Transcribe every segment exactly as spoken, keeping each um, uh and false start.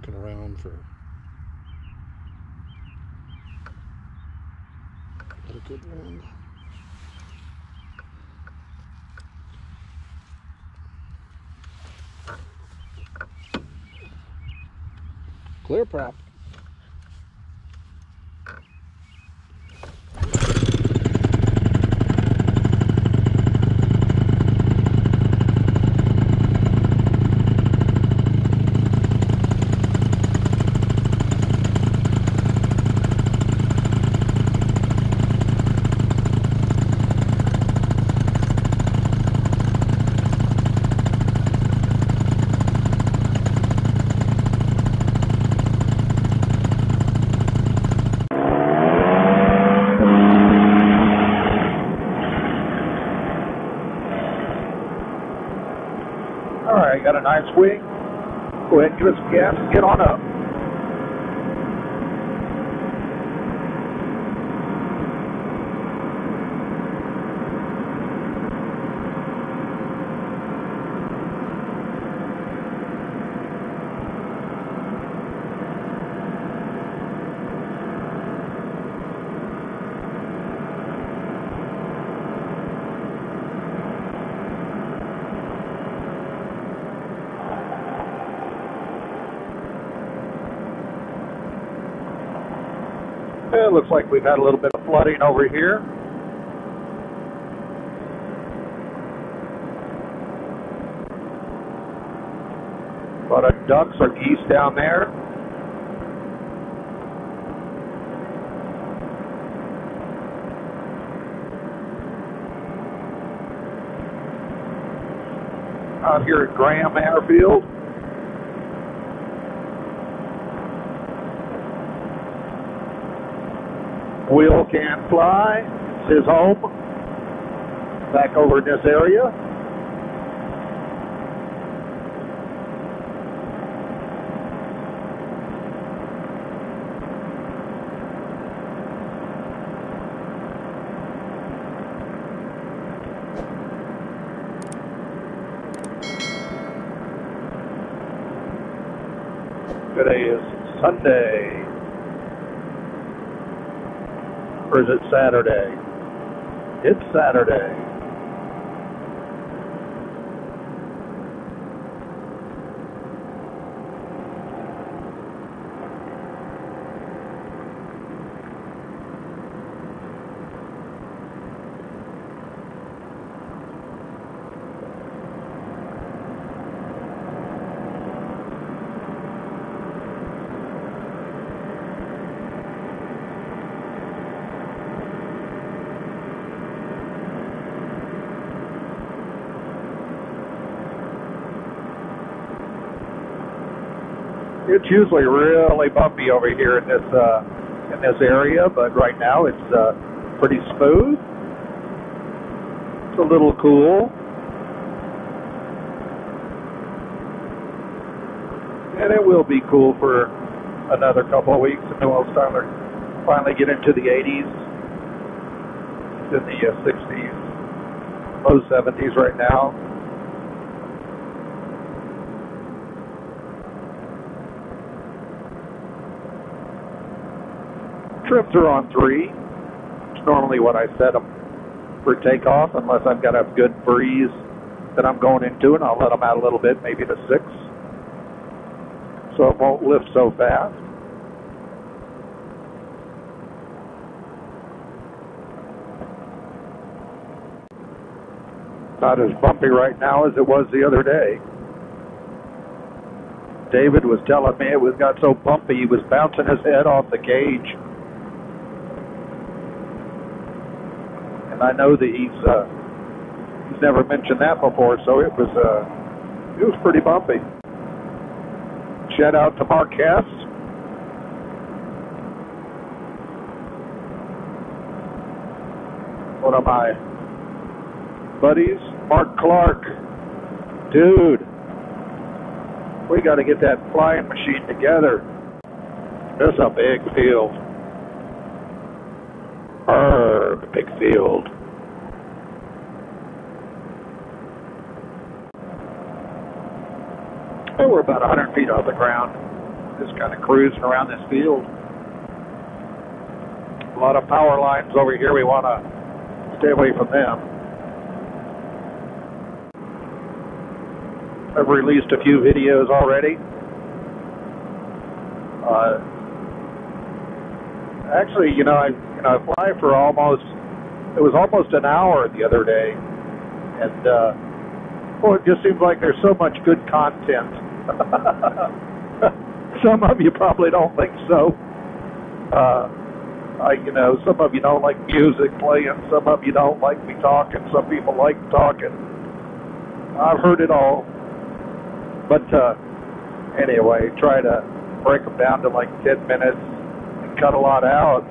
looking around for a good one. Clear prop. Got a nice swing. Go ahead and give us some gas and get on up. It looks like we've had a little bit of flooding over here. A lot of ducks or geese down there. Out here at Graham Field. Wheel can fly. It's his home. Back over in this area. Today is Sunday. Or is it Saturday? It's Saturday. It's usually really bumpy over here in this uh, in this area, but right now it's uh, pretty smooth. It's a little cool, and it will be cool for another couple of weeks, and then we'll finally get into the eighties, in the uh, sixties, low seventies right now. Trips are on three. It's normally what I set them for takeoff, unless I've got a good breeze that I'm going into, and I'll let them out a little bit, maybe to six, so it won't lift so fast. Not as bumpy right now as it was the other day. David was telling me it was got so bumpy he was bouncing his head off the cage. I know that he's uh, he's never mentioned that before, so it was uh, it was pretty bumpy. Shout out to Mark Kess. One of my buddies, Mark Clark. Dude, we got to get that flying machine together. That's a big field. Big field. And we're about one hundred feet off the ground. just kind of cruising around this field. A lot of power lines over here. We want to stay away from them. I've released a few videos already. Uh, actually, you know, I you know I fly for almost it was almost an hour the other day, and uh, well, it just seems like there's so much good content. Some of you probably don't think so. Uh, I, you know, some of you don't like music playing, some of you don't like me talking, some people like talking. I've heard it all. But uh, anyway, try to break them down to like ten minutes and cut a lot out.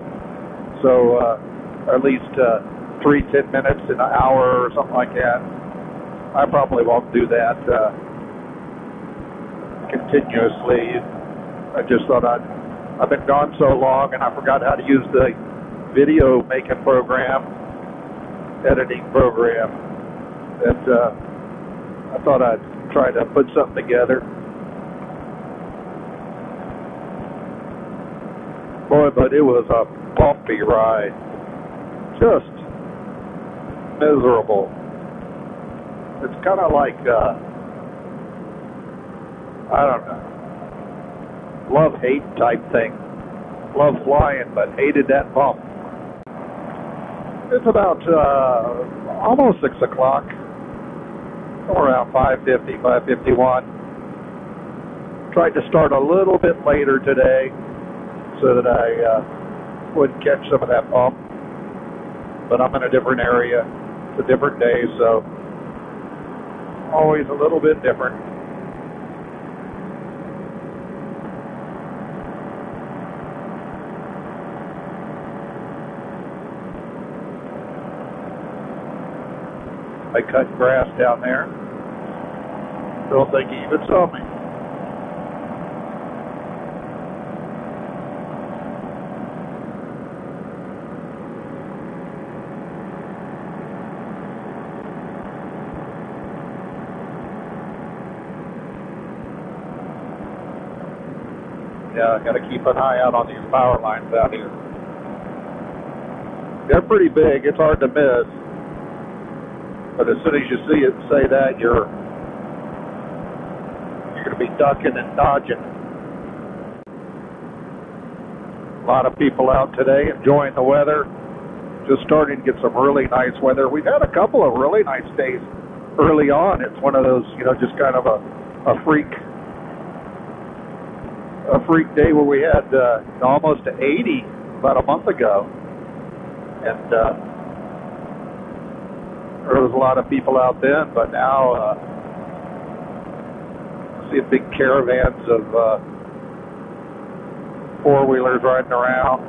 So uh, at least uh, three ten minutes in an hour or something like that. I probably won't do that uh, continuously. I just thought I'd, I've been gone so long and I forgot how to use the video making program, editing program, that uh, I thought I'd try to put something together. Boy, but it was a bumpy ride. Just miserable. It's kind of like, uh, I don't know, love-hate type thing. Love flying, but hated that bump. It's about uh, almost six o'clock. Around five fifty, five fifty-one. Tried to start a little bit later today so that I uh, would catch some of that bump. But I'm in a different area. It's a different day, so always a little bit different. I cut grass down there. Don't think he even saw me. Yeah, I gotta keep an eye out on these power lines out here. They're pretty big, it's hard to miss. But as soon as you see it, say that, you're you're going to be ducking and dodging. A lot of people out today enjoying the weather. Just starting to get some really nice weather. We've had a couple of really nice days early on. It's one of those, you know, just kind of a, a freak a freak day where we had uh, almost eighty about a month ago. And uh there was a lot of people out then, but now uh, I see big caravans of uh, four-wheelers riding around.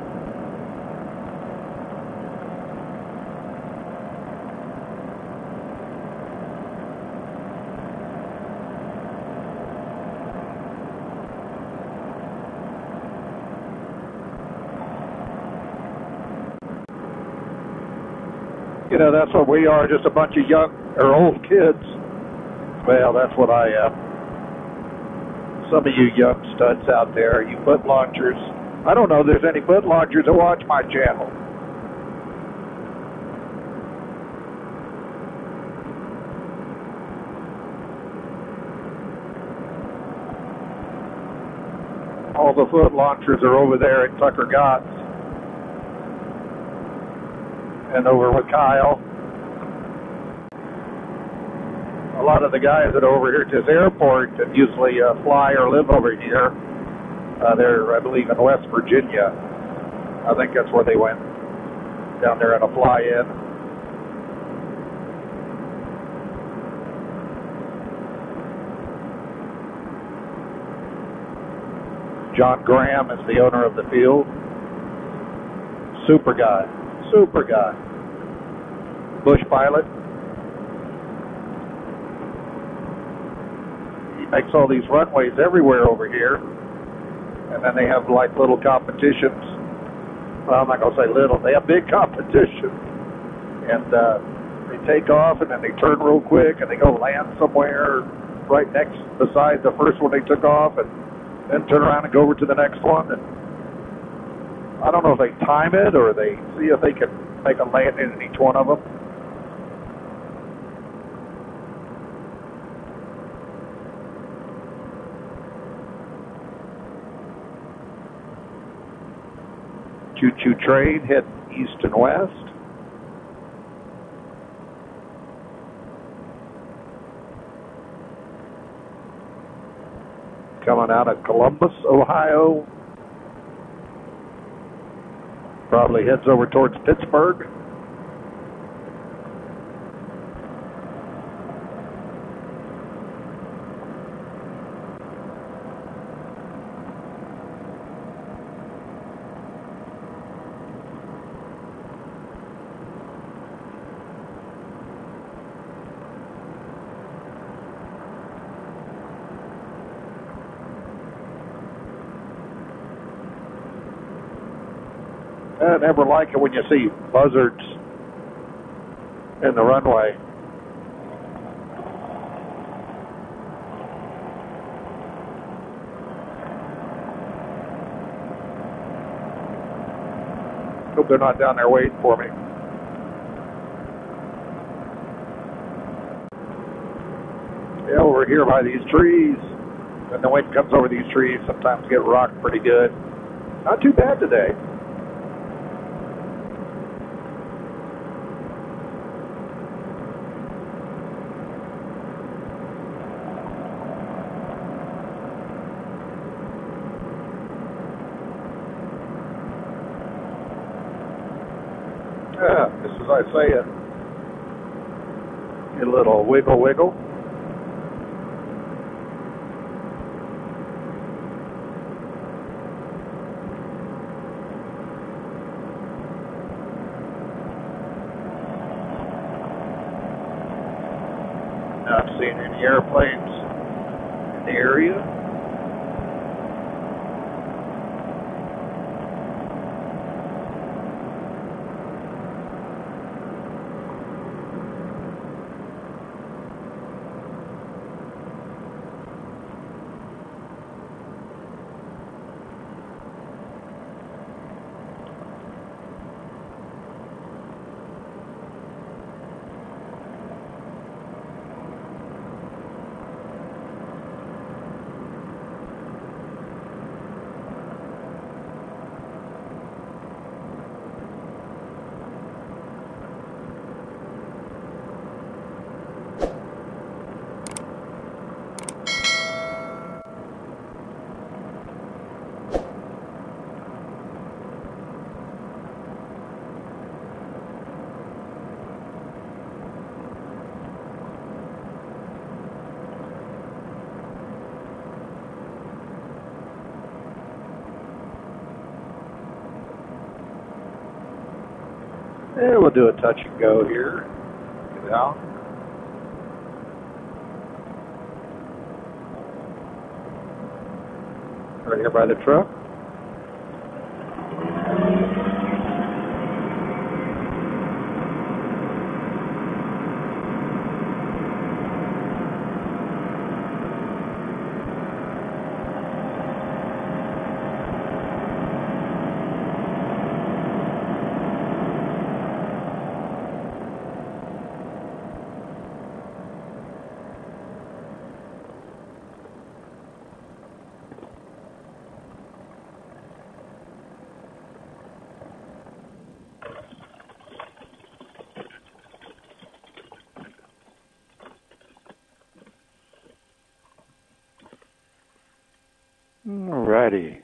You know, that's what we are, just a bunch of young or old kids. Well, that's what I am. Some of you young studs out there, you foot launchers. I don't know if there's any foot launchers that watch my channel. All the foot launchers are over there at Tucker Gott's. And over with Kyle. A lot of the guys that are over here at this airport that usually uh, fly or live over here, uh, they're, I believe, in West Virginia. I think that's where they went, down there in a fly-in. John Graham is the owner of the field. Super guy. Super guy. Bush pilot. He makes all these runways everywhere over here. And then they have like little competitions. Well, I'm not going to say little. They have big competitions. And uh, they take off and then they turn real quick and they go land somewhere right next beside the first one they took off. And then turn around and go over to the next one. And I don't know if they time it or they see if they can make a landing in each one of them. Choo-choo train head east and west. Coming out of Columbus, Ohio. Probably heads over towards Pittsburgh. I never like it when you see buzzards in the runway. Hope they're not down there waiting for me. Yeah, over here by these trees. And the wind comes over these trees, sometimes get rocked pretty good. Not too bad today. Yeah, just as I say it, a little wiggle wiggle. Not seeing any airplanes in the area. Yeah, we'll do a touch and go here. Get out. Right here by the truck. Alrighty.